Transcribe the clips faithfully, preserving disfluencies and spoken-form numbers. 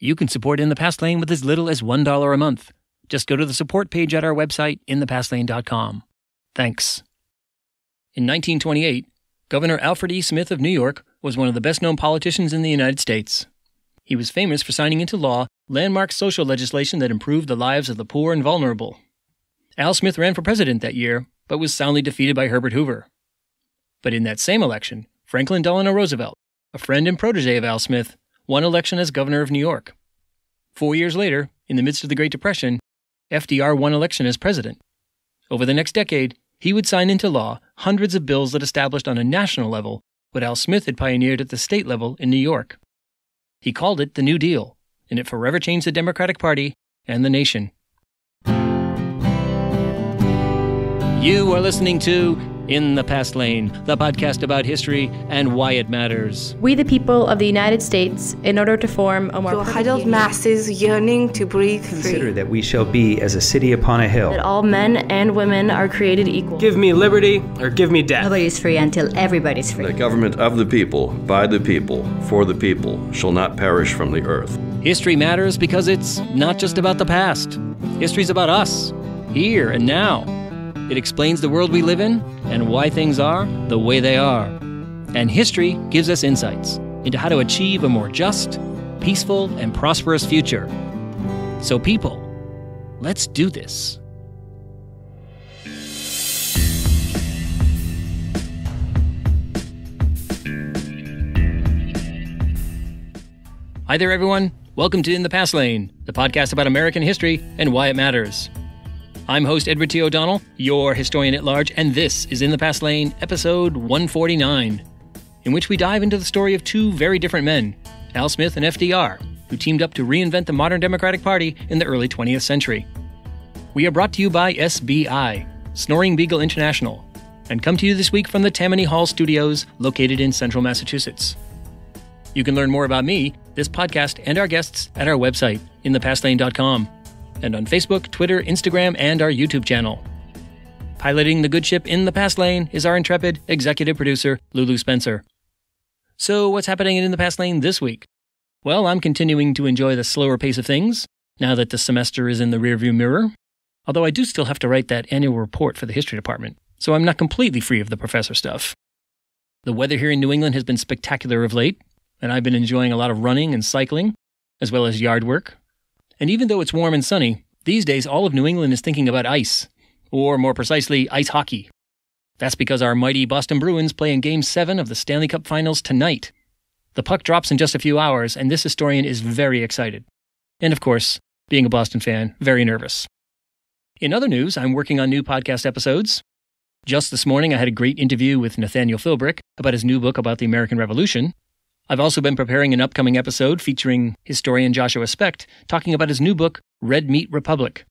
You can support In the Past Lane with as little as one dollar a month. Just go to the support page at our website, in the past lane dot com. Thanks. In nineteen twenty-eight, Governor Alfred E. Smith of New York was one of the best-known politicians in the United States. He was famous for signing into law landmark social legislation that improved the lives of the poor and vulnerable. Al Smith ran for president that year, but was soundly defeated by Herbert Hoover. But in that same election, Franklin Delano Roosevelt, a friend and protege of Al Smith, won election as governor of New York. Four years later, in the midst of the Great Depression, F D R won election as president. Over the next decade, he would sign into law hundreds of bills that established on a national level what Al Smith had pioneered at the state level in New York. He called it the New Deal, and it forever changed the Democratic Party and the nation. You are listening to In the Past Lane, the podcast about history and why it matters. We the people of the United States, in order to form a more so huddled union. Masses yearning to breathe Consider free. Consider that we shall be as a city upon a hill. That all men and women are created equal. Give me liberty or give me death. Nobody's free until everybody's free. The government of the people, by the people, for the people, shall not perish from the earth. History matters because it's not just about the past. History's about us, here and now. It explains the world we live in and why things are the way they are. And history gives us insights into how to achieve a more just, peaceful, and prosperous future. So people, let's do this. Hi there, everyone. Welcome to In the Past Lane, the podcast about American history and why it matters. I'm host Edward T. O'Donnell, your historian-at-large, and this is In the Past Lane, episode one forty-nine, in which we dive into the story of two very different men, Al Smith and F D R, who teamed up to reinvent the modern Democratic Party in the early twentieth century. We are brought to you by S B I, Snoring Beagle International, and come to you this week from the Tammany Hall studios located in central Massachusetts. You can learn more about me, this podcast, and our guests at our website, in the past lane dot com. And on Facebook, Twitter, Instagram, and our YouTube channel. Piloting the good ship In the Past Lane is our intrepid executive producer, Lulu Spencer. So what's happening in In the Past Lane this week? Well, I'm continuing to enjoy the slower pace of things, now that the semester is in the rearview mirror, although I do still have to write that annual report for the history department, so I'm not completely free of the professor stuff. The weather here in New England has been spectacular of late, and I've been enjoying a lot of running and cycling, as well as yard work. And even though it's warm and sunny, these days all of New England is thinking about ice, or more precisely, ice hockey. That's because our mighty Boston Bruins play in Game seven of the Stanley Cup Finals tonight. The puck drops in just a few hours, and this historian is very excited. And of course, being a Boston fan, very nervous. In other news, I'm working on new podcast episodes. Just this morning, I had a great interview with Nathaniel Philbrick about his new book about the American Revolution. I've also been preparing an upcoming episode featuring historian Joshua Specht talking about his new book, Red Meat Republic.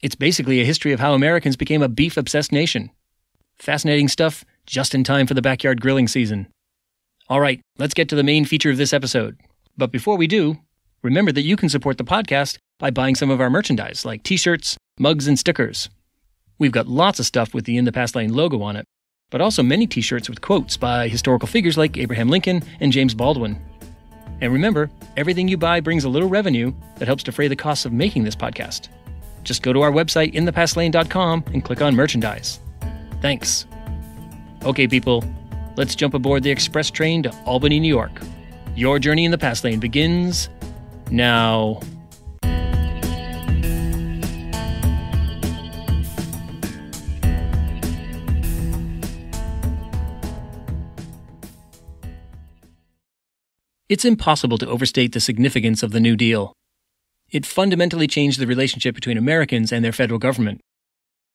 It's basically a history of how Americans became a beef-obsessed nation. Fascinating stuff, just in time for the backyard grilling season. All right, let's get to the main feature of this episode. But before we do, remember that you can support the podcast by buying some of our merchandise, like t-shirts, mugs, and stickers. We've got lots of stuff with the In the Past Lane logo on it, but also many t-shirts with quotes by historical figures like Abraham Lincoln and James Baldwin. And remember, everything you buy brings a little revenue that helps defray the costs of making this podcast. Just go to our website, in the past lane dot com, and click on merchandise. Thanks. Okay, people, let's jump aboard the express train to Albany, New York. Your journey in the past lane begins now. It's impossible to overstate the significance of the New Deal. It fundamentally changed the relationship between Americans and their federal government.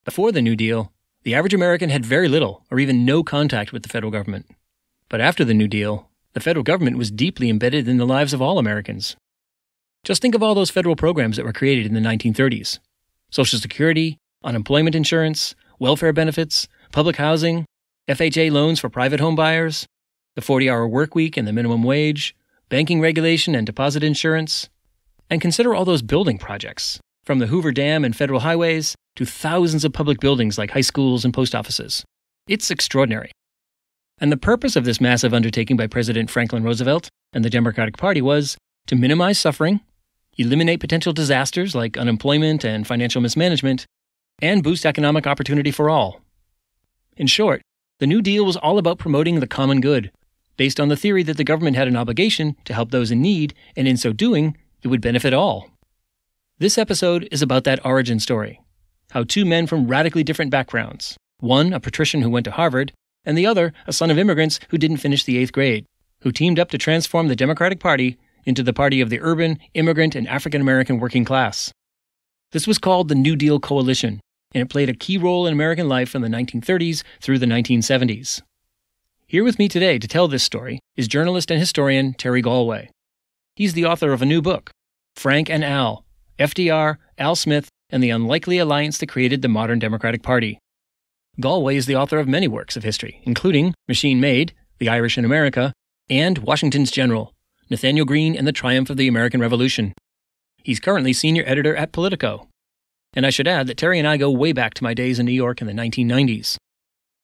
Before the New Deal, the average American had very little or even no contact with the federal government. But after the New Deal, the federal government was deeply embedded in the lives of all Americans. Just think of all those federal programs that were created in the nineteen thirties. Social Security, unemployment insurance, welfare benefits, public housing, F H A loans for private home buyers, the forty-hour work week and the minimum wage, banking regulation and deposit insurance, and consider all those building projects, from the Hoover Dam and federal highways to thousands of public buildings like high schools and post offices. It's extraordinary. And the purpose of this massive undertaking by President Franklin Roosevelt and the Democratic Party was to minimize suffering, eliminate potential disasters like unemployment and financial mismanagement, and boost economic opportunity for all. In short, the New Deal was all about promoting the common good, based on the theory that the government had an obligation to help those in need, and in so doing, it would benefit all. This episode is about that origin story, how two men from radically different backgrounds, one a patrician who went to Harvard, and the other a son of immigrants who didn't finish the eighth grade, who teamed up to transform the Democratic Party into the party of the urban, immigrant, and African-American working class. This was called the New Deal Coalition, and it played a key role in American life from the nineteen thirties through the nineteen seventies. Here with me today to tell this story is journalist and historian Terry Golway. He's the author of a new book, Frank and Al, F D R, Al Smith, and the Unlikely Alliance that Created the Modern Democratic Party. Golway is the author of many works of history, including Machine Made, The Irish in America, and Washington's General, Nathaniel Greene and the Triumph of the American Revolution. He's currently senior editor at Politico. And I should add that Terry and I go way back to my days in New York in the nineteen nineties.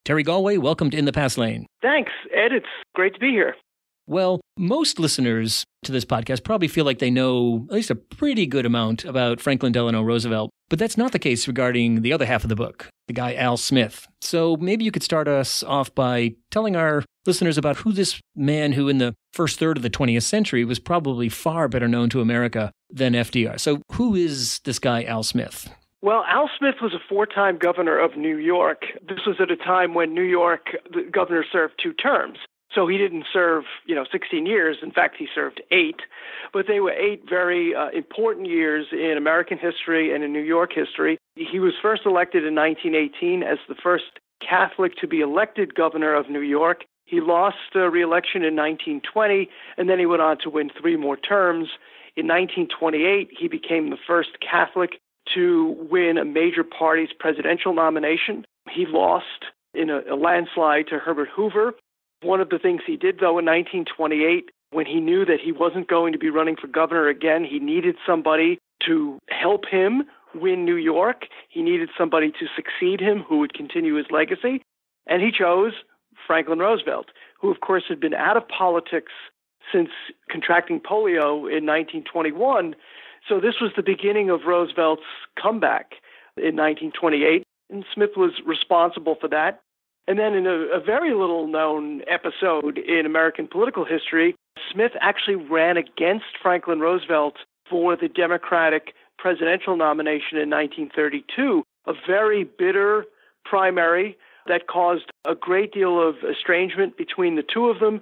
Terry Golway, welcome to In the Past Lane. Thanks, Ed. It's great to be here. Well, most listeners to this podcast probably feel like they know at least a pretty good amount about Franklin Delano Roosevelt, but that's not the case regarding the other half of the book, the guy Al Smith. So maybe you could start us off by telling our listeners about who this man who in the first third of the twentieth century was probably far better known to America than F D R. So who is this guy Al Smith? Well, Al Smith was a four-time governor of New York. This was at a time when New York, the governor served two terms. So he didn't serve, you know, sixteen years. In fact, he served eight. But they were eight very uh, important years in American history and in New York history. He was first elected in nineteen eighteen as the first Catholic to be elected governor of New York. He lost uh, re-election in nineteen twenty, and then he went on to win three more terms. In nineteen twenty-eight, he became the first Catholic to win a major party's presidential nomination. He lost in a, a landslide to Herbert Hoover. One of the things he did, though, in nineteen twenty-eight, when he knew that he wasn't going to be running for governor again, he needed somebody to help him win New York. He needed somebody to succeed him who would continue his legacy. And he chose Franklin Roosevelt, who, of course, had been out of politics since contracting polio in nineteen twenty-one. So this was the beginning of Roosevelt's comeback in nineteen twenty-eight, and Smith was responsible for that. And then in a, a very little-known episode in American political history, Smith actually ran against Franklin Roosevelt for the Democratic presidential nomination in nineteen thirty-two, a very bitter primary that caused a great deal of estrangement between the two of them.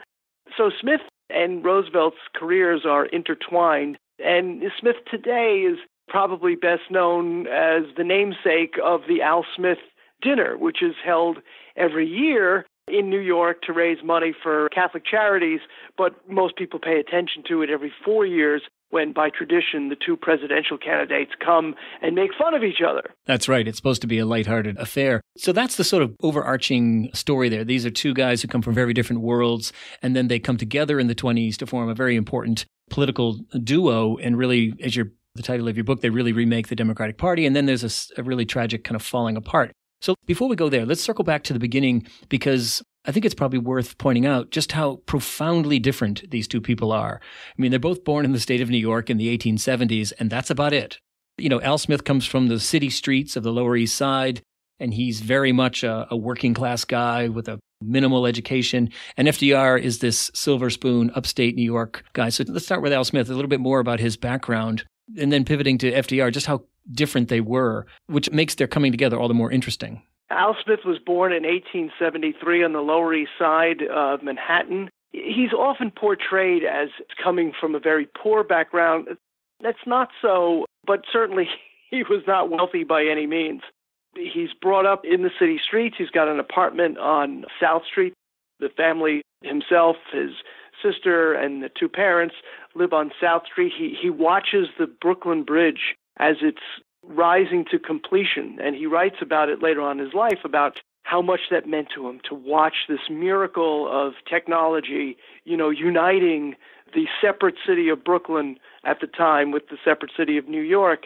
So Smith and Roosevelt's careers are intertwined. And Smith today is probably best known as the namesake of the Al Smith Dinner, which is held every year in New York to raise money for Catholic charities. But most people pay attention to it every four years when, by tradition, the two presidential candidates come and make fun of each other. That's right. It's supposed to be a lighthearted affair. So that's the sort of overarching story there. These are two guys who come from very different worlds, and then they come together in the twenties to form a very important political duo, and really, as your the title of your book, they really remake the Democratic Party, and then there's a, a really tragic kind of falling apart. So before we go there, let's circle back to the beginning, because I think it's probably worth pointing out just how profoundly different these two people are. I mean, they're both born in the state of New York in the eighteen seventies, and that's about it. You know, Al Smith comes from the city streets of the Lower East Side, and he's very much a, a working-class guy with a minimal education. And F D R is this silver spoon upstate New York guy. So let's start with Al Smith, a little bit more about his background, and then pivoting to F D R, just how different they were, which makes their coming together all the more interesting. Al Smith was born in eighteen seventy-three on the Lower East Side of Manhattan. He's often portrayed as coming from a very poor background. That's not so, but certainly he was not wealthy by any means. He's brought up in the city streets. He's got an apartment on South Street. The family, himself, his sister, and the two parents live on South Street. He he watches the Brooklyn Bridge as it's rising to completion, and he writes about it later on in his life, about how much that meant to him to watch this miracle of technology, you know, uniting the separate city of Brooklyn at the time with the separate city of New York.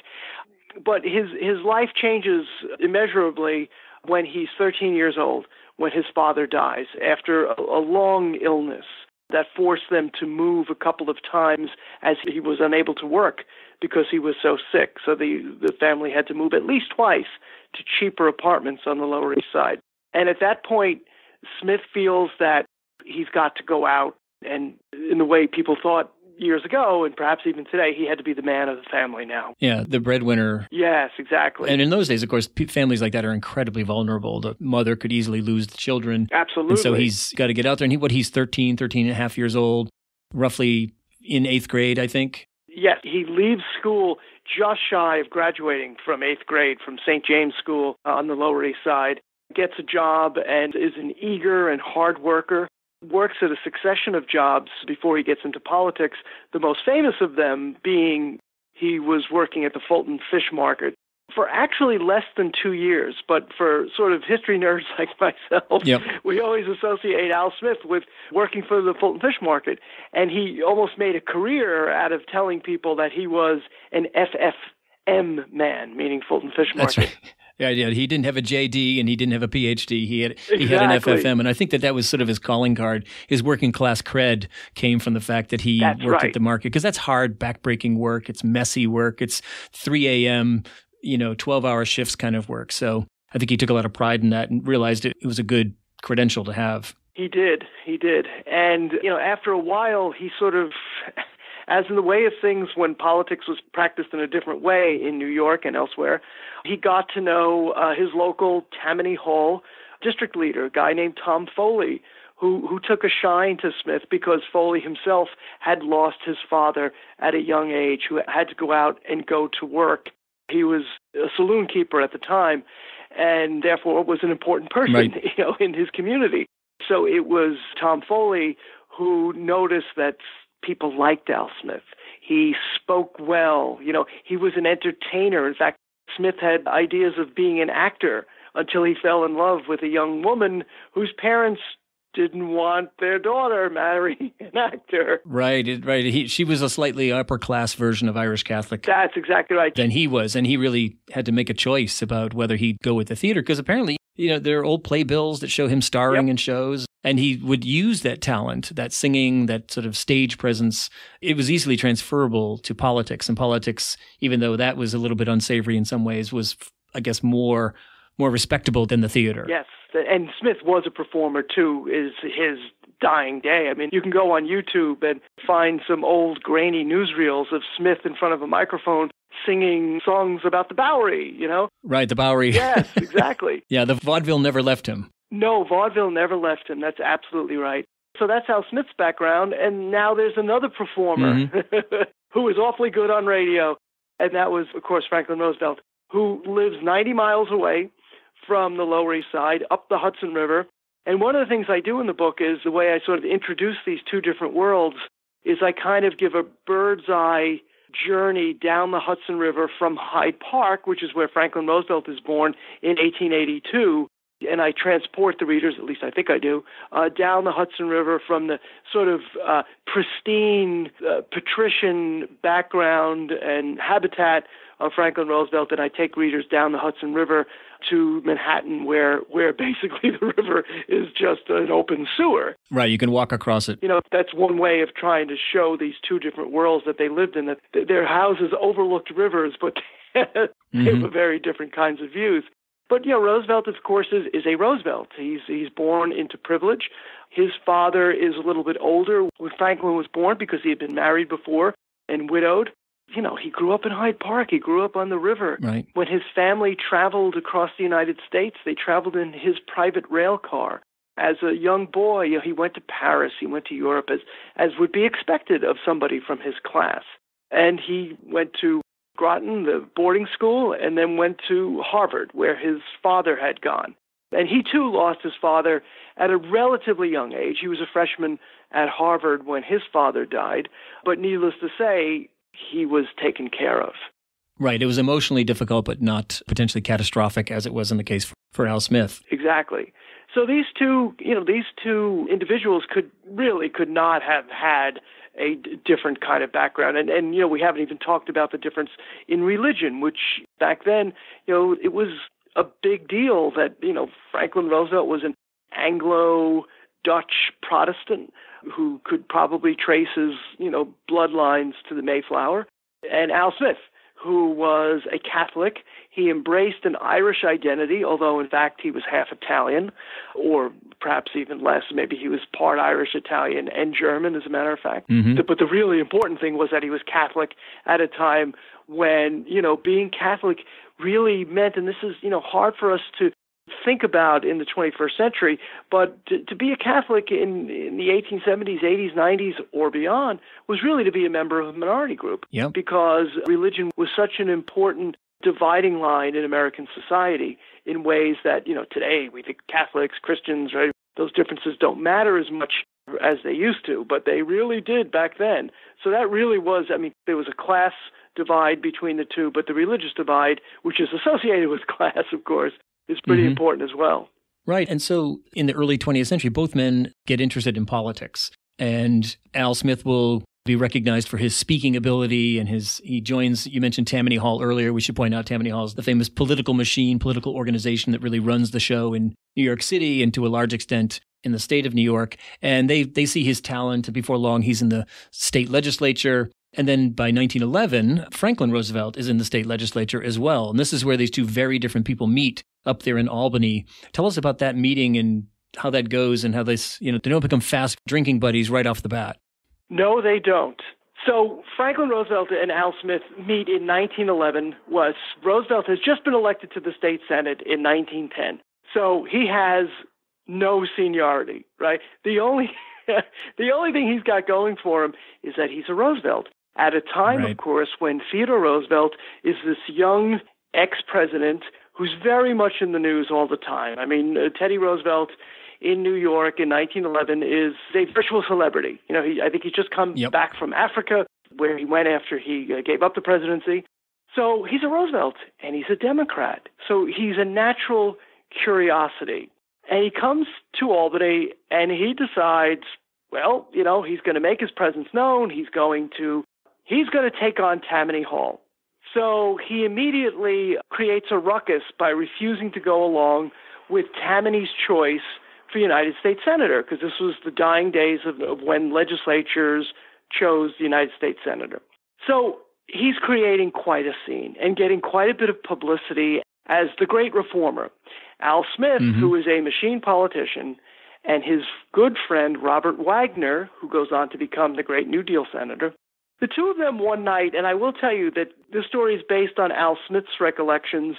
But his, his life changes immeasurably when he's thirteen years old, when his father dies after a, a long illness. that forced them to move a couple of times as he was unable to work because he was so sick. So the, the family had to move at least twice to cheaper apartments on the Lower East Side. And at that point, Smith feels that he's got to go out and, in the way people thought years ago, and perhaps even today, he had to be the man of the family now. Yeah, the breadwinner. Yes, exactly. And in those days, of course, families like that are incredibly vulnerable. The mother could easily lose the children. Absolutely. And so he's got to get out there. And he, what, he's thirteen, thirteen and a half years old, roughly in eighth grade, I think. Yes, he leaves school just shy of graduating from eighth grade from Saint James School on the Lower East Side, gets a job and is an eager and hard worker. Works at a succession of jobs before he gets into politics, the most famous of them being he was working at the Fulton Fish Market for actually less than two years. But for sort of history nerds like myself, yep, we always associate Al Smith with working for the Fulton Fish Market. And he almost made a career out of telling people that he was an F F M man, meaning Fulton Fish Market. That's right. Yeah, yeah, he didn't have a J D and he didn't have a P H D. He had exactly. he had an F F M, and I think that that was sort of his calling card. His working class cred came from the fact that he that's worked right. at the market, because that's hard, backbreaking work. It's messy work. It's three a.m., you know, twelve-hour shifts kind of work. So I think he took a lot of pride in that and realized it, it was a good credential to have. He did. He did. And, you know, after a while, he sort of... As in the way of things when politics was practiced in a different way in New York and elsewhere, he got to know uh, his local Tammany Hall district leader, a guy named Tom Foley, who, who took a shine to Smith because Foley himself had lost his father at a young age, who had to go out and go to work. He was a saloon keeper at the time and therefore was an important person, right, you know, in his community. So it was Tom Foley who noticed that people liked Al Smith. He spoke well. You know, he was an entertainer. In fact, Smith had ideas of being an actor until he fell in love with a young woman whose parents didn't want their daughter marrying an actor. Right, right. He, she was a slightly upper class version of Irish Catholic. That's exactly right. Than he was. And he really had to make a choice about whether he'd go with the theater, because apparently, you know, there are old playbills that show him starring, yep, in shows. And he would use that talent, that singing, that sort of stage presence. It was easily transferable to politics. And politics, even though that was a little bit unsavory in some ways, was, I guess, more more respectable than the theater. Yes. And Smith was a performer, too, is his dying day. I mean, you can go on YouTube and find some old grainy newsreels of Smith in front of a microphone singing songs about the Bowery, you know? Right, the Bowery. Yes, exactly. Yeah, the vaudeville never left him. No, vaudeville never left him. That's absolutely right. So that's Al Smith's background. And now there's another performer, mm-hmm, who was awfully good on radio. And that was, of course, Franklin Roosevelt, who lives ninety miles away from the Lower East Side, up the Hudson River. And one of the things I do in the book is the way I sort of introduce these two different worlds is I kind of give a bird's eye journey down the Hudson River from Hyde Park, which is where Franklin Roosevelt is born in eighteen eighty-two. And I transport the readers, at least I think I do, uh, down the Hudson River from the sort of uh, pristine uh, patrician background and habitat of Franklin Roosevelt. And I take readers down the Hudson River to Manhattan, where where basically the river is just an open sewer. Right, you can walk across it. You know, that's one way of trying to show these two different worlds that they lived in. That their houses overlooked rivers, but mm-hmm, they were very different kinds of views. But, you know, Roosevelt, of course, is, is a Roosevelt. He's he's born into privilege. His father is a little bit older when Franklin was born because he had been married before and widowed. You know, he grew up in Hyde Park. He grew up on the river. Right. When his family traveled across the United States, they traveled in his private rail car. As a young boy, you know, he went to Paris. He went to Europe, as, as would be expected of somebody from his class. And he went to Groton, the boarding school, and then went to Harvard, where his father had gone. And he, too, lost his father at a relatively young age. He was a freshman at Harvard when his father died. But needless to say, he was taken care of. Right. It was emotionally difficult, but not potentially catastrophic, as it was in the case for Al Smith. Exactly. So these two, you know, these two individuals could really could not have had a d- different kind of background. And, and, you know, we haven't even talked about the difference in religion, which back then, you know, it was a big deal that, you know, Franklin Roosevelt was an Anglo-Dutch Protestant, who could probably trace his, you know, bloodlines to the Mayflower, and Al Smith, who was a Catholic. He embraced an Irish identity, although in fact he was half Italian, or perhaps even less. Maybe he was part Irish, Italian, and German, as a matter of fact. Mm-hmm. But the really important thing was that he was Catholic at a time when, you know, being Catholic really meant, and this is, you know, hard for us to think about in the twenty-first century, but to, to be a Catholic in, in the eighteen seventies, eighties, nineties, or beyond was really to be a member of a minority group. Yep. Because religion was such an important dividing line in American society in ways that, you know, today we think Catholics, Christians, right, those differences don't matter as much as they used to, but they really did back then. So that really was, I mean, there was a class divide between the two, but the religious divide, which is associated with class, of course, is pretty mm-hmm. important as well. Right. And so in the early twentieth century, both men get interested in politics. And Al Smith will be recognized for his speaking ability and his, he joins, you mentioned Tammany Hall earlier. We should point out Tammany Hall is the famous political machine, political organization that really runs the show in New York City and to a large extent in the state of New York. And they they see his talent. Before long, he's in the state legislature. And then by nineteen eleven, Franklin Roosevelt is in the state legislature as well. And this is where these two very different people meet up there in Albany. Tell us about that meeting and how that goes and how they, you know, they don't become fast drinking buddies right off the bat. No, they don't. So Franklin Roosevelt and Al Smith meet in nineteen eleven. Was Roosevelt has just been elected to the state Senate in nineteen ten. So he has no seniority, right? The only the only thing he's got going for him is that he's a Roosevelt. At a time, right, of course, when Theodore Roosevelt is this young ex-president who's very much in the news all the time. I mean, uh, Teddy Roosevelt in New York in nineteen eleven is a virtual celebrity. You know, he, I think he's just come yep. back from Africa, where he went after he uh, gave up the presidency. So he's a Roosevelt, and he's a Democrat. So he's a natural curiosity. And he comes to Albany, and he decides, well, you know, he's going to make his presence known. He's going to, he's going to take on Tammany Hall. So he immediately creates a ruckus by refusing to go along with Tammany's choice for United States Senator, because this was the dying days of, of when legislatures chose the United States Senator. So he's creating quite a scene and getting quite a bit of publicity as the great reformer. Al Smith, mm-hmm. who is a machine politician, and his good friend Robert Wagner, who goes on to become the great New Deal Senator, the two of them one night, and I will tell you that this story is based on Al Smith's recollections,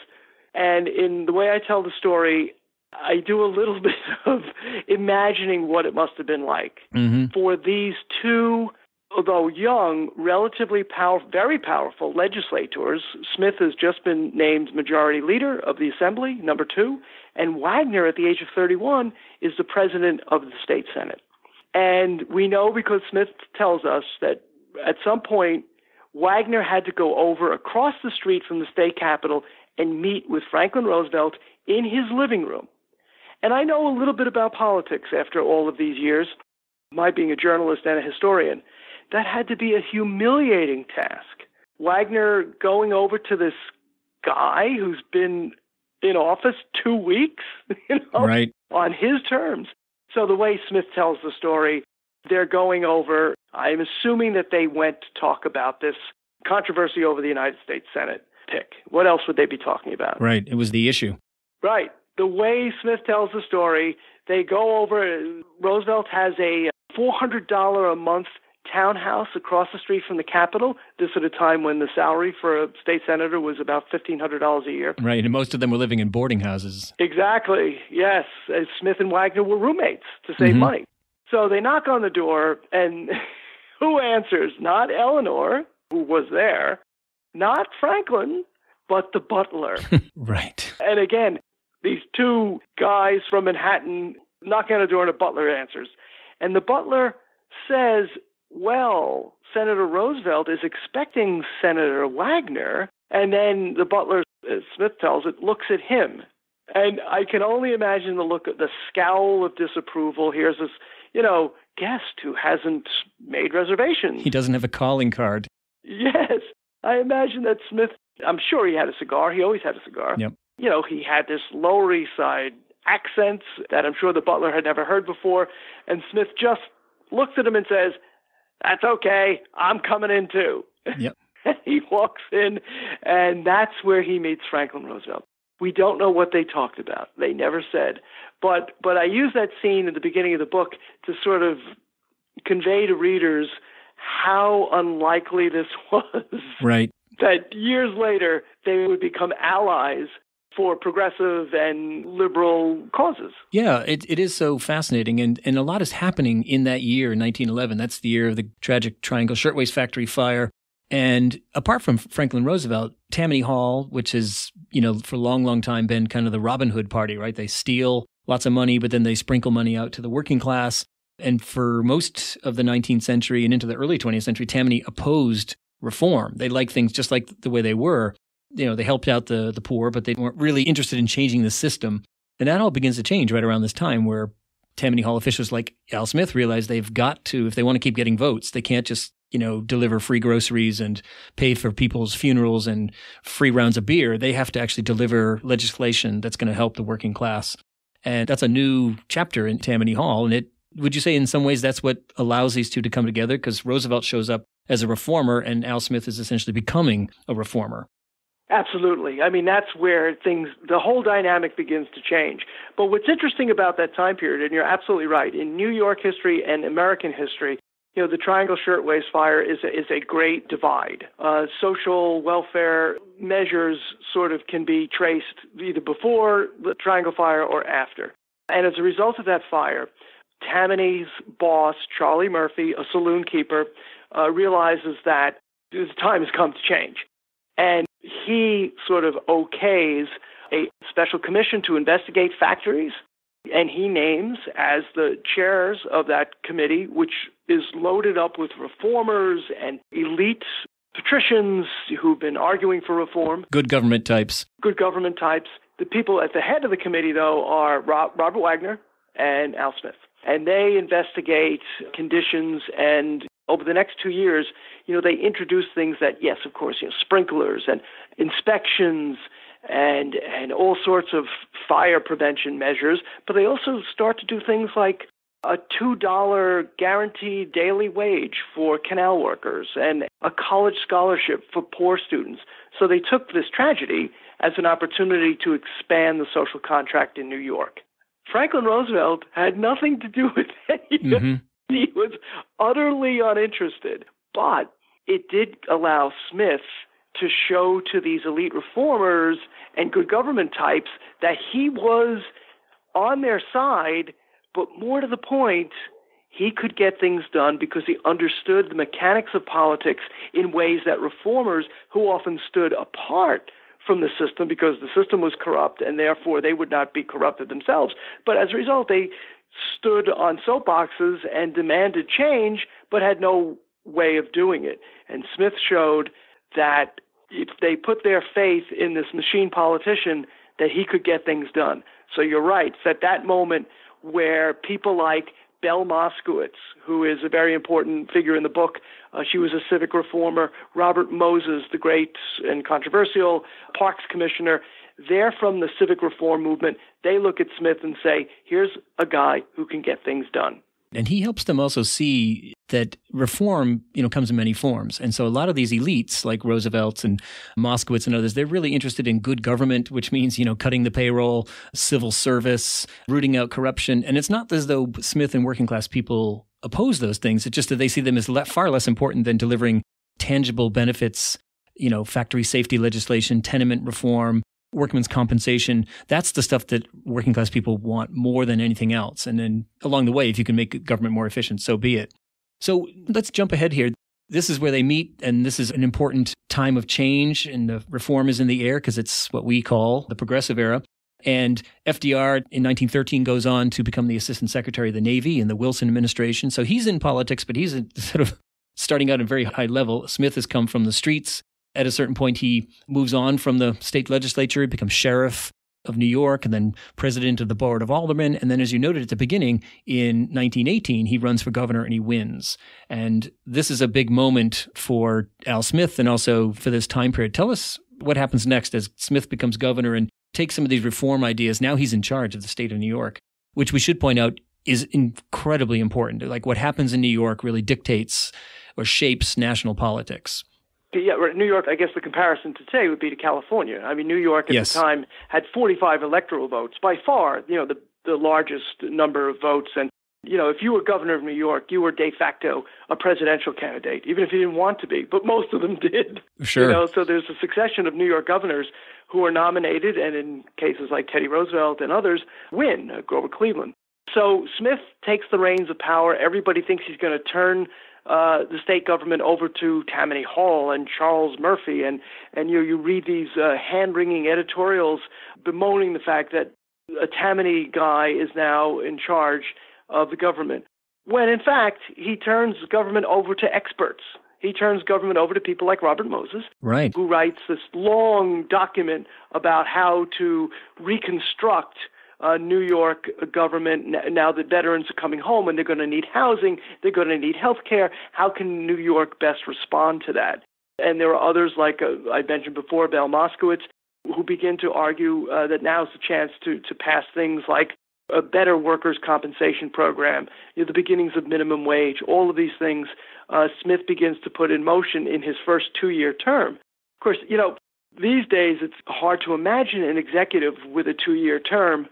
and in the way I tell the story, I do a little bit of imagining what it must have been like mm-hmm. for these two, although young, relatively powerful, very powerful legislators. Smith has just been named majority leader of the assembly, number two, and Wagner, at the age of thirty-one, is the president of the state Senate. And we know, because Smith tells us, that at some point, Wagner had to go over across the street from the state capitol and meet with Franklin Roosevelt in his living room. And I know a little bit about politics after all of these years, my being a journalist and a historian. That had to be a humiliating task. Wagner going over to this guy who's been in office two weeks, you know, right, on his terms. So the way Smith tells the story, they're going over, I'm assuming that they went to talk about this controversy over the United States Senate pick. What else would they be talking about? Right. It was the issue. Right. The way Smith tells the story, they go over, Roosevelt has a four hundred dollars a month townhouse across the street from the Capitol. This at a time when the salary for a state senator was about fifteen hundred dollars a year. Right. And most of them were living in boarding houses. Exactly. Yes. As Smith and Wagner were roommates to save mm-hmm. money. So they knock on the door, and who answers? Not Eleanor, who was there, not Franklin, but the butler. Right. And again, these two guys from Manhattan knock on a door, and a butler answers. And the butler says, well, Senator Roosevelt is expecting Senator Wagner. And then the butler, as Smith tells it, looks at him. And I can only imagine the look, the scowl of disapproval. Here's this, you know, guest who hasn't made reservations. He doesn't have a calling card. Yes. I imagine that Smith, I'm sure he had a cigar. He always had a cigar. Yep. You know, he had this Lower East Side accent that I'm sure the butler had never heard before. And Smith just looks at him and says, "That's okay, I'm coming in too." Yep. He walks in, and that's where he meets Franklin Roosevelt. We don't know what they talked about. They never said. But but I use that scene at the beginning of the book to sort of convey to readers how unlikely this was. Right. That years later, they would become allies for progressive and liberal causes. Yeah, it it is so fascinating. And, and a lot is happening in that year, nineteen eleven. That's the year of the tragic Triangle Shirtwaist Factory fire. And apart from Franklin Roosevelt, Tammany Hall, which has, you know, for a long, long time been kind of the Robin Hood party, right? They steal lots of money, but then they sprinkle money out to the working class. And for most of the nineteenth century and into the early twentieth century, Tammany opposed reform. They liked things just like the way they were. You know, they helped out the, the poor, but they weren't really interested in changing the system. And that all begins to change right around this time where Tammany Hall officials like Al Smith realize they've got to, if they want to keep getting votes, they can't just, you know, deliver free groceries and pay for people's funerals and free rounds of beer. They have to actually deliver legislation that's going to help the working class. And that's a new chapter in Tammany Hall. And it, would you say in some ways that's what allows these two to come together? Because Roosevelt shows up as a reformer and Al Smith is essentially becoming a reformer. Absolutely. I mean, that's where things, the whole dynamic begins to change. But what's interesting about that time period, and you're absolutely right, in New York history and American history, you know, the Triangle Shirtwaist fire is a, is a great divide. Uh, social welfare measures sort of can be traced either before the Triangle fire or after. And as a result of that fire, Tammany's boss, Charlie Murphy, a saloon keeper, uh, realizes that the time has come to change. And he sort of okays a special commission to investigate factories, and he names as the chairs of that committee, which is loaded up with reformers and elite patricians who've been arguing for reform. Good government types. Good government types. The people at the head of the committee, though, are Robert Wagner and Al Smith. And they investigate conditions, and over the next two years, you know, they introduce things that, yes, of course, you know, sprinklers and inspections and and all sorts of fire prevention measures. But they also start to do things like a two dollar guaranteed daily wage for canal workers and a college scholarship for poor students. So they took this tragedy as an opportunity to expand the social contract in New York. Franklin Roosevelt had nothing to do with any of mm-hmm. He was utterly uninterested, but it did allow Smith to show to these elite reformers and good government types that he was on their side, but more to the point, he could get things done because he understood the mechanics of politics in ways that reformers, who often stood apart from the system because the system was corrupt and therefore they would not be corrupted themselves, but as a result, they stood on soapboxes and demanded change, but had no way of doing it. And Smith showed that if they put their faith in this machine politician, that he could get things done. So you're right. It's at that moment where people like Belle Moskowitz, who is a very important figure in the book, uh, she was a civic reformer, Robert Moses, the great and controversial Parks Commissioner, they're from the civic reform movement. They look at Smith and say, here's a guy who can get things done. And he helps them also see that reform, you know, comes in many forms. And so a lot of these elites like Roosevelt's and Moskowitz and others, they're really interested in good government, which means, you know, cutting the payroll, civil service, rooting out corruption. And it's not as though Smith and working class people oppose those things. It's just that they see them as far less important than delivering tangible benefits, you know, factory safety legislation, tenement reform, workmen's compensation. That's the stuff that working class people want more than anything else. And then along the way, if you can make government more efficient, so be it. So let's jump ahead here. This is where they meet, and this is an important time of change, and the reform is in the air because it's what we call the progressive era. And F D R in nineteen thirteen goes on to become the Assistant Secretary of the Navy in the Wilson administration. So he's in politics, but he's sort of starting out at a very high level. Smith has come from the streets. At a certain point, he moves on from the state legislature, he becomes sheriff of New York, and then president of the Board of Aldermen. And then, as you noted at the beginning, in nineteen eighteen, he runs for governor and he wins. And this is a big moment for Al Smith and also for this time period. Tell us what happens next as Smith becomes governor and takes some of these reform ideas. Now he's in charge of the state of New York, which we should point out is incredibly important. Like what happens in New York really dictates or shapes national politics. Yeah, New York, I guess the comparison to today would be to California. I mean, New York at yes. the time had forty-five electoral votes, by far, you know, the, the largest number of votes. And, you know, if you were governor of New York, you were de facto a presidential candidate, even if you didn't want to be. But most of them did. Sure. You know, so there's a succession of New York governors who are nominated and in cases like Teddy Roosevelt and others win, uh, Grover Cleveland. So Smith takes the reins of power. Everybody thinks he's going to turn uh, the state government over to Tammany Hall and Charles Murphy. And, and you you read these uh, hand-wringing editorials bemoaning the fact that a Tammany guy is now in charge of the government, when in fact he turns government over to experts. He turns government over to people like Robert Moses, right, who writes this long document about how to reconstruct uh, New York government now that veterans are coming home and they're going to need housing, they're going to need health care. How can New York best respond to that? And there are others like uh, I mentioned before, Belle Moskowitz, who begin to argue uh, that now's the chance to to pass things like a better workers' compensation program, you know, the beginnings of minimum wage, all of these things uh, Smith begins to put in motion in his first two-year term. Of course, you know, these days it's hard to imagine an executive with a two-year term,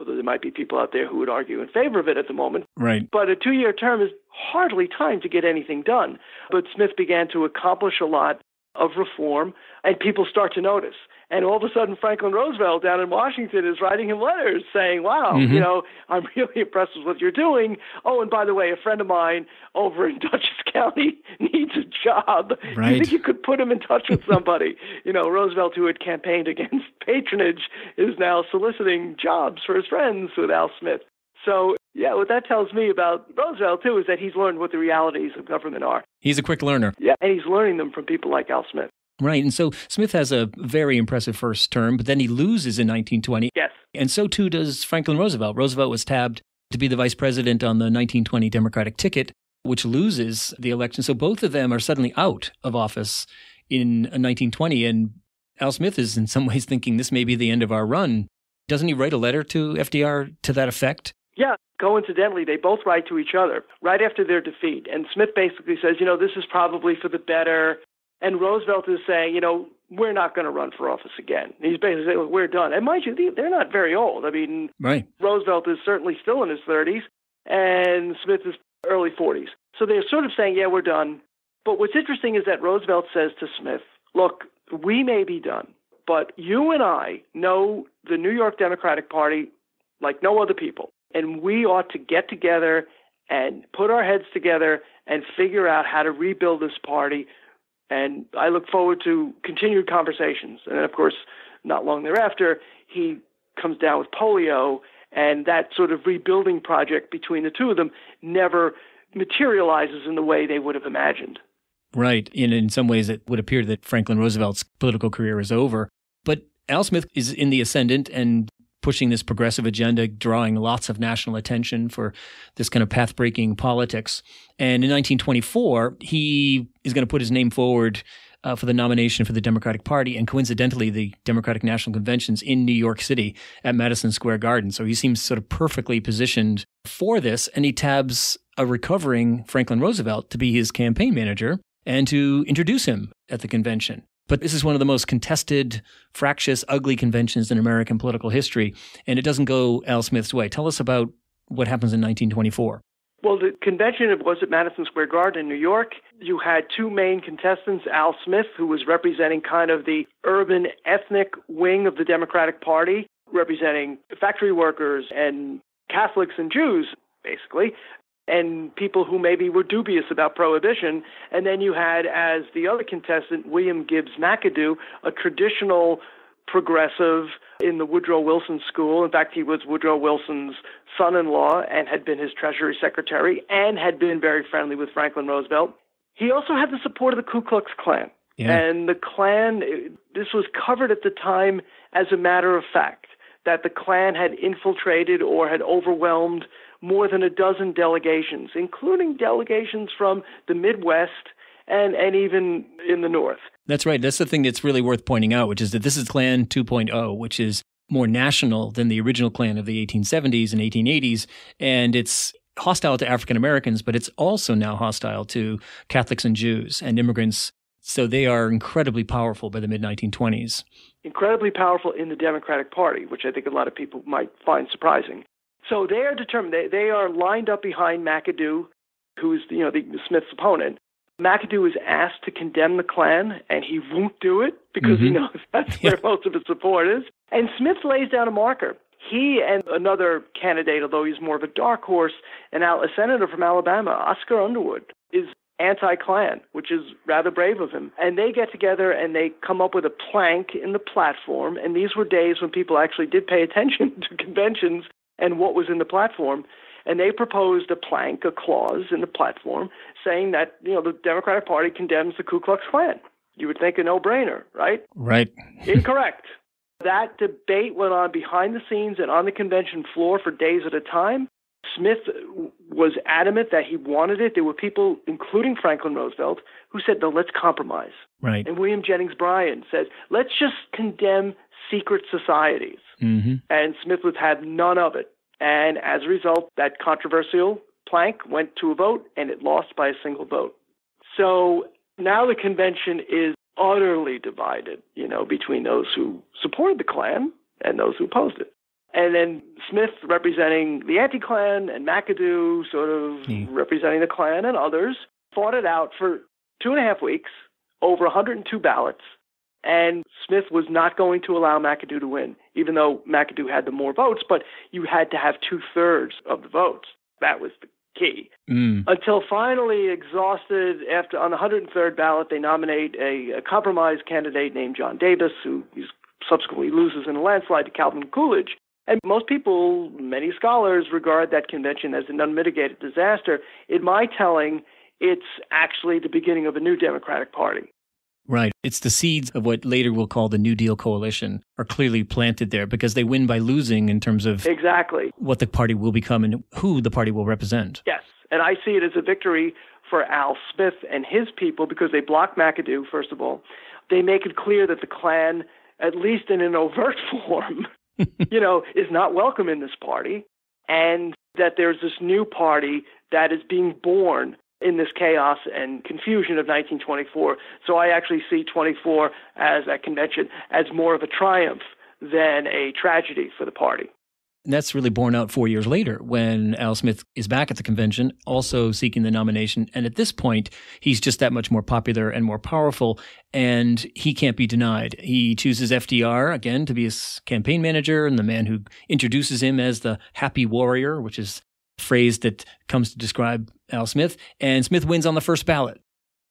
although there might be people out there who would argue in favor of it at the moment. Right. But a two-year term is hardly time to get anything done. But Smith began to accomplish a lot of reform, and people start to notice. And all of a sudden, Franklin Roosevelt down in Washington is writing him letters saying, wow, mm-hmm. you know, I'm really impressed with what you're doing. Oh, and by the way, a friend of mine over in Dutchess County needs a job. Right. Do you think you could put him in touch with somebody? You know, Roosevelt, who had campaigned against patronage, is now soliciting jobs for his friends with Al Smith. So, yeah, what that tells me about Roosevelt, too, is that he's learned what the realities of government are. He's a quick learner. Yeah, and he's learning them from people like Al Smith. Right. And so Smith has a very impressive first term, but then he loses in nineteen twenty. Yes. And so too does Franklin Roosevelt. Roosevelt was tabbed to be the vice president on the nineteen twenty Democratic ticket, which loses the election. So both of them are suddenly out of office in nineteen twenty. And Al Smith is in some ways thinking this may be the end of our run. Doesn't he write a letter to F D R to that effect? Yeah. Coincidentally, they both write to each other right after their defeat. And Smith basically says, you know, this is probably for the better. And Roosevelt is saying, you know, we're not going to run for office again. He's basically saying, well, we're done. And mind you, they're not very old. I mean, right. Roosevelt is certainly still in his thirties, and Smith is early forties. So they're sort of saying, yeah, we're done. But what's interesting is that Roosevelt says to Smith, look, we may be done, but you and I know the New York Democratic Party like no other people, and we ought to get together and put our heads together and figure out how to rebuild this party. And I look forward to continued conversations. And then, of course, not long thereafter, he comes down with polio, and that sort of rebuilding project between the two of them never materializes in the way they would have imagined. Right. And in some ways, it would appear that Franklin Roosevelt's political career is over. But Al Smith is in the ascendant and pushing this progressive agenda, drawing lots of national attention for this kind of path-breaking politics. And in nineteen twenty-four, he is going to put his name forward uh, for the nomination for the Democratic Party, and coincidentally, the Democratic National Convention's in New York City at Madison Square Garden. So he seems sort of perfectly positioned for this, and he tabs a recovering Franklin Roosevelt to be his campaign manager and to introduce him at the convention. But this is one of the most contested, fractious, ugly conventions in American political history, and it doesn't go Al Smith's way. Tell us about what happens in nineteen twenty-four. Well, the convention was at Madison Square Garden in New York. You had two main contestants, Al Smith, who was representing kind of the urban ethnic wing of the Democratic Party, representing factory workers and Catholics and Jews, basically, and people who maybe were dubious about prohibition. And then you had, as the other contestant, William Gibbs McAdoo, a traditional progressive in the Woodrow Wilson school. In fact, he was Woodrow Wilson's son-in-law and had been his Treasury Secretary and had been very friendly with Franklin Roosevelt. He also had the support of the Ku Klux Klan. Yeah. And the Klan, this was covered at the time as a matter of fact, that the Klan had infiltrated or had overwhelmed more than a dozen delegations, including delegations from the Midwest and, and even in the North. That's right. That's the thing that's really worth pointing out, which is that this is Klan two point oh, which is more national than the original Klan of the eighteen seventies and eighteen eighties, and it's hostile to African Americans, but it's also now hostile to Catholics and Jews and immigrants. So they are incredibly powerful by the mid nineteen twenties. Incredibly powerful in the Democratic Party, which I think a lot of people might find surprising. So they are determined. They, they are lined up behind McAdoo, who is, you know, the, Smith's opponent. McAdoo is asked to condemn the Klan, and he won't do it because mm-hmm. he knows that's where yeah. most of his support is. And Smith lays down a marker. He and another candidate, although he's more of a dark horse, an Al- a senator from Alabama, Oscar Underwood, is anti-Klan, which is rather brave of him. And they get together and they come up with a plank in the platform. And these were days when people actually did pay attention to conventions and what was in the platform. And they proposed a plank, a clause in the platform, saying that, you know, the Democratic Party condemns the Ku Klux Klan. You would think a no-brainer, right? Right. Incorrect. That debate went on behind the scenes and on the convention floor for days at a time. Smith was adamant that he wanted it. There were people, including Franklin Roosevelt, who said, no, let's compromise. Right. And William Jennings Bryan said, let's just condemn secret societies. Mm-hmm. And Smith would have none of it. And as a result, that controversial plank went to a vote, and it lost by a single vote. So now the convention is utterly divided, you know, between those who supported the Klan and those who opposed it. And then Smith representing the anti-Klan and McAdoo sort of mm. representing the Klan and others fought it out for two and a half weeks, over one hundred two ballots. And Smith was not going to allow McAdoo to win, even though McAdoo had the more votes, but you had to have two-thirds of the votes. That was the key. Mm. Until finally exhausted, after on the one hundred third ballot, they nominate a, a compromise candidate named John Davis, who subsequently loses in a landslide to Calvin Coolidge. And most people, many scholars, regard that convention as an unmitigated disaster. In my telling, it's actually the beginning of a new Democratic Party. Right. It's the seeds of what later we'll call the New Deal coalition are clearly planted there because they win by losing in terms of exactly what the party will become and who the party will represent. Yes. And I see it as a victory for Al Smith and his people because they block McAdoo, first of all. They make it clear that the Klan, at least in an overt form, you know, is not welcome in this party and that there's this new party that is being born in this chaos and confusion of nineteen twenty-four. So I actually see twenty-four as a convention as more of a triumph than a tragedy for the party. And that's really borne out four years later when Al Smith is back at the convention, also seeking the nomination. And at this point, he's just that much more popular and more powerful, and he can't be denied. He chooses F D R, again, to be his campaign manager and the man who introduces him as the happy warrior, which is a phrase that comes to describe Al Smith. And Smith wins on the first ballot.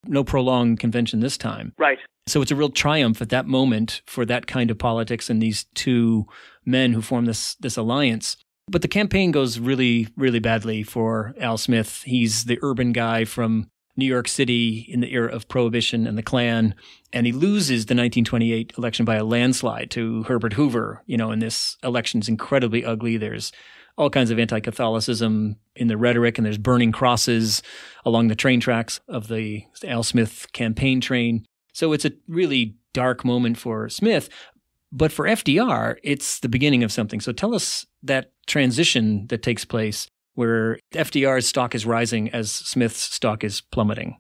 No prolonged convention this time. Right. So it's a real triumph at that moment for that kind of politics and these two men who form this this alliance. But the campaign goes really, really badly for Al Smith. He's the urban guy from New York City in the era of Prohibition and the Klan, and he loses the nineteen twenty-eight election by a landslide to Herbert Hoover. You know, and this election's incredibly ugly. There's all kinds of anti-Catholicism in the rhetoric, and there's burning crosses along the train tracks of the Al Smith campaign train. So it's a really dark moment for Smith. But for F D R, it's the beginning of something. So tell us that transition that takes place where F D R's stock is rising as Smith's stock is plummeting.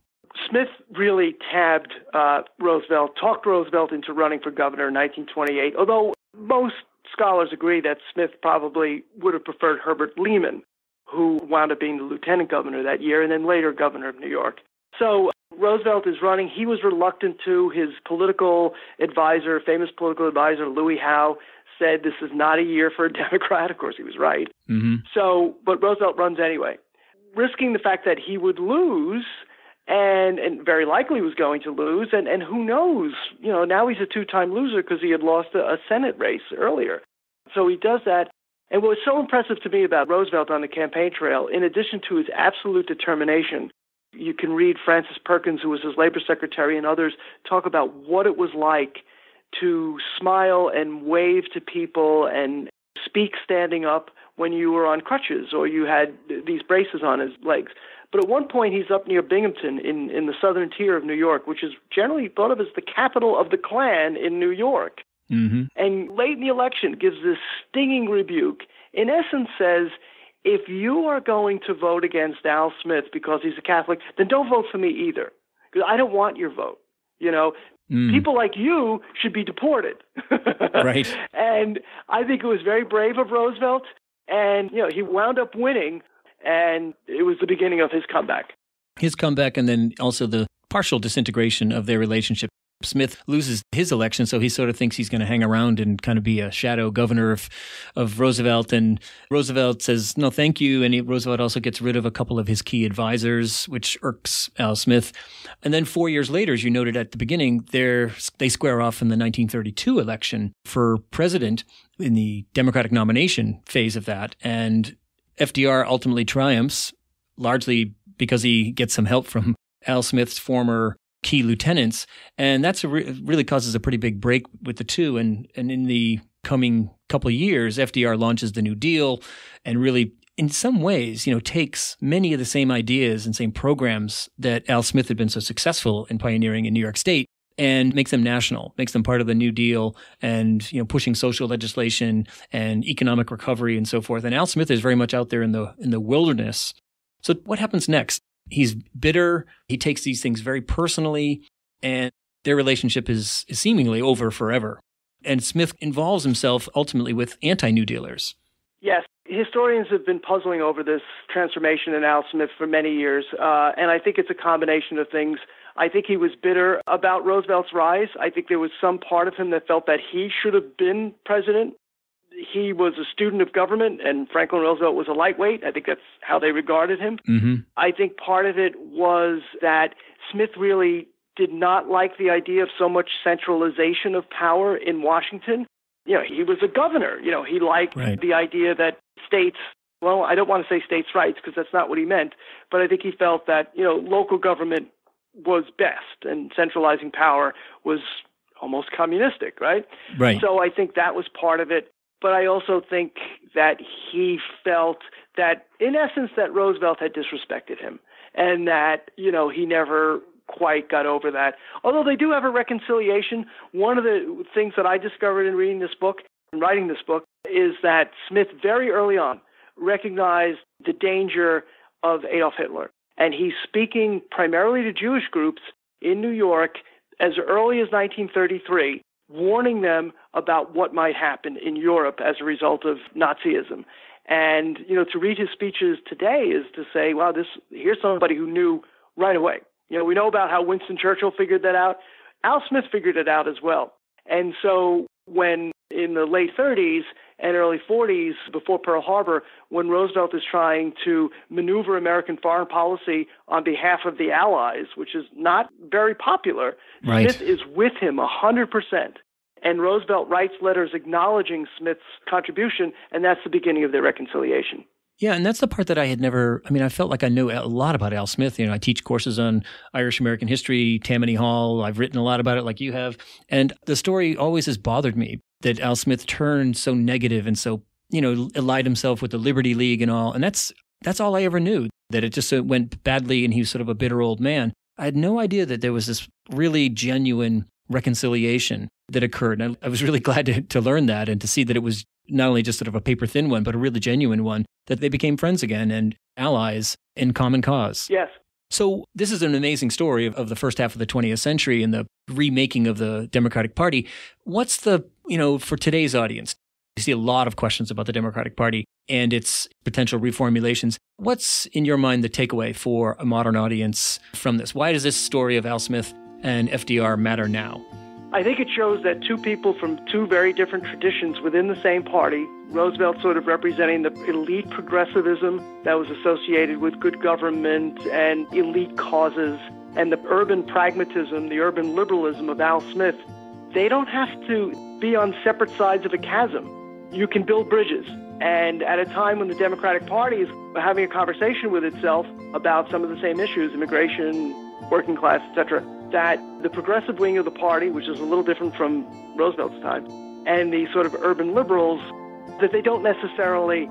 Smith really tabbed uh, Roosevelt, talked Roosevelt into running for governor in nineteen twenty-eight, although most scholars agree that Smith probably would have preferred Herbert Lehman, who wound up being the lieutenant governor that year and then later governor of New York. So Roosevelt is running. He was reluctant to. His political advisor, famous political advisor, Louis Howe, said this is not a year for a Democrat. Of course, he was right. Mm-hmm. So, but Roosevelt runs anyway, risking the fact that he would lose and, and very likely was going to lose. And, and who knows? You know, now he's a two-time loser because he had lost a, a Senate race earlier. So he does that. And what was so impressive to me about Roosevelt on the campaign trail, in addition to his absolute determination, you can read Francis Perkins, who was his labor secretary, and others talk about what it was like to smile and wave to people and speak standing up when you were on crutches or you had these braces on his legs. But at one point, he's up near Binghamton in, in the southern tier of New York, which is generally thought of as the capital of the Klan in New York. Mm-hmm. And late in the election gives this stinging rebuke, in essence says, if you are going to vote against Al Smith because he's a Catholic, then don't vote for me either, because I don't want your vote. You know, mm. people like you should be deported. Right. And I think it was very brave of Roosevelt. And, you know, he wound up winning, and it was the beginning of his comeback. His comeback, and then also the partial disintegration of their relationship. Smith loses his election, so he sort of thinks he's going to hang around and kind of be a shadow governor of, of Roosevelt. And Roosevelt says, no, thank you. And he, Roosevelt also gets rid of a couple of his key advisors, which irks Al Smith. And then four years later, as you noted at the beginning, they're, they square off in the nineteen thirty-two election for president in the Democratic nomination phase of that. And F D R ultimately triumphs, largely because he gets some help from Al Smith's former key lieutenants, and that's a re really causes a pretty big break with the two. And and in the coming couple of years, F D R launches the New Deal, and really, in some ways, you know, takes many of the same ideas and same programs that Al Smith had been so successful in pioneering in New York State, and makes them national, makes them part of the New Deal, and you know, pushing social legislation and economic recovery and so forth. And Al Smith is very much out there in the in the wilderness. So what happens next? He's bitter. He takes these things very personally, and their relationship is, is seemingly over forever. And Smith involves himself ultimately with anti-New Dealers. Yes. Historians have been puzzling over this transformation in Al Smith for many years, uh, and I think it's a combination of things. I think he was bitter about Roosevelt's rise. I think there was some part of him that felt that he should have been president. He was a student of government, and Franklin Roosevelt was a lightweight. I think that's how they regarded him. Mm-hmm. I think part of it was that Smith really did not like the idea of so much centralization of power in Washington. You know, he was a governor. You know, he liked right. the idea that states, well, I don't want to say states' rights because that's not what he meant, but I think he felt that, you know, local government was best, and centralizing power was almost communistic, right? Right. So I think that was part of it. But I also think that he felt that, in essence, that Roosevelt had disrespected him, and that, you know, he never quite got over that. Although they do have a reconciliation. One of the things that I discovered in reading this book and writing this book is that Smith very early on recognized the danger of Adolf Hitler. And he's speaking primarily to Jewish groups in New York as early as nineteen thirty-three, warning them about what might happen in Europe as a result of Nazism. And, you know, to read his speeches today is to say, wow, this, here's somebody who knew right away. You know, we know about how Winston Churchill figured that out. Al Smith figured it out as well. And so when in the late thirties and early forties, before Pearl Harbor, when Roosevelt is trying to maneuver American foreign policy on behalf of the Allies, which is not very popular, right. Smith is with him one hundred percent. And Roosevelt writes letters acknowledging Smith's contribution, and that's the beginning of their reconciliation. Yeah, and that's the part that I had never – I mean, I felt like I knew a lot about Al Smith. You know, I teach courses on Irish-American history, Tammany Hall. I've written a lot about it like you have. And the story always has bothered me that Al Smith turned so negative and so, you know, allied himself with the Liberty League and all. And that's that's all I ever knew, that it just went badly and he was sort of a bitter old man. I had no idea that there was this really genuine reconciliation that occurred. And I, I was really glad to, to learn that and to see that it was not only just sort of a paper-thin one, but a really genuine one, that they became friends again and allies in common cause. Yes. So this is an amazing story of, of the first half of the twentieth century and the remaking of the Democratic Party. What's the, you know, for today's audience, you see a lot of questions about the Democratic Party and its potential reformulations. What's, in your mind, the takeaway for a modern audience from this? Why does this story of Al Smith and F D R matter now? I think it shows that two people from two very different traditions within the same party, Roosevelt sort of representing the elite progressivism that was associated with good government and elite causes, and the urban pragmatism, the urban liberalism of Al Smith, they don't have to be on separate sides of a chasm. You can build bridges. And at a time when the Democratic Party is having a conversation with itself about some of the same issues, immigration, working class, et cetera, that the progressive wing of the party, which is a little different from Roosevelt's time, and the sort of urban liberals, that they don't necessarily,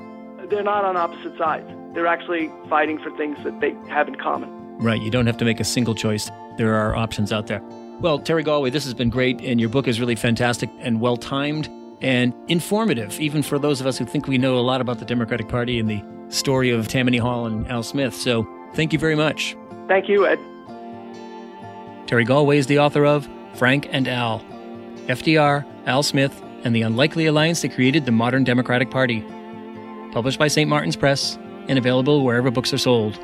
they're not on opposite sides. They're actually fighting for things that they have in common. Right. You don't have to make a single choice. There are options out there. Well, Terry Golway, this has been great, and your book is really fantastic and well-timed and informative, even for those of us who think we know a lot about the Democratic Party and the story of Tammany Hall and Al Smith. So thank you very much. Thank you, Ed. Terry Golway is the author of Frank and Al, F D R, Al Smith, and the Unlikely Alliance That Created the Modern Democratic Party. Published by Saint Martin's Press and available wherever books are sold.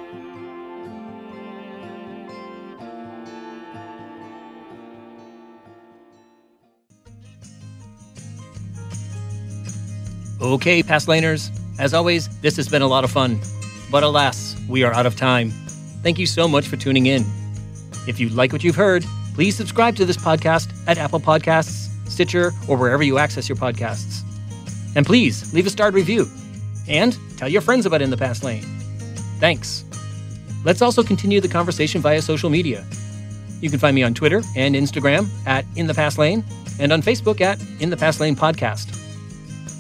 Okay, Past Laners, as always, this has been a lot of fun. But alas, we are out of time. Thank you so much for tuning in. If you like what you've heard, please subscribe to this podcast at Apple Podcasts, Stitcher, or wherever you access your podcasts. And please leave a starred review and tell your friends about In the Past Lane. Thanks. Let's also continue the conversation via social media. You can find me on Twitter and Instagram at In the Past Lane and on Facebook at In the Past Lane Podcast.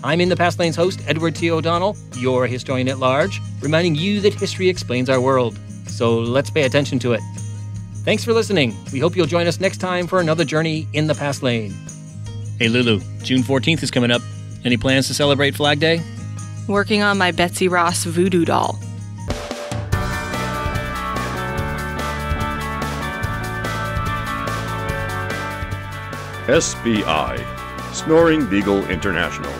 I'm In the Past Lane's host, Edward T. O'Donnell, your historian at large, reminding you that history explains our world. So let's pay attention to it. Thanks for listening. We hope you'll join us next time for another journey in the Past Lane. Hey, Lulu, June fourteenth is coming up. Any plans to celebrate Flag Day? Working on my Betsy Ross voodoo doll. S B I, Snoring Beagle International.